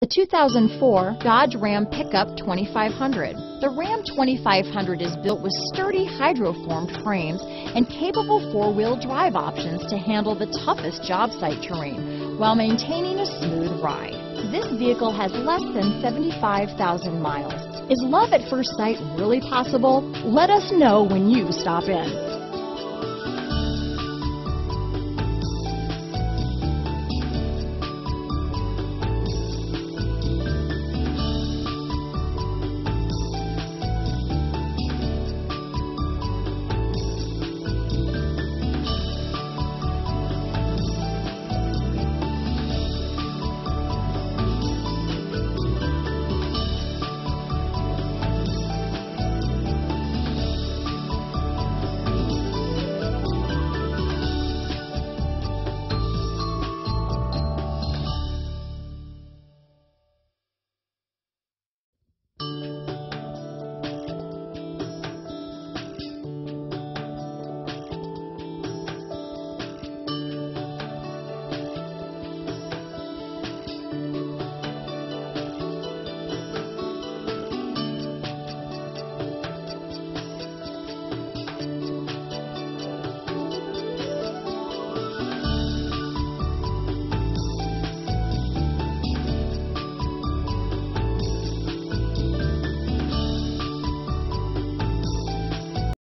The 2004 Dodge Ram Pickup 2500. The Ram 2500 is built with sturdy hydroformed frames and capable four-wheel drive options to handle the toughest job site terrain while maintaining a smooth ride. This vehicle has less than 75,000 miles. Is love at first sight really possible? Let us know when you stop in.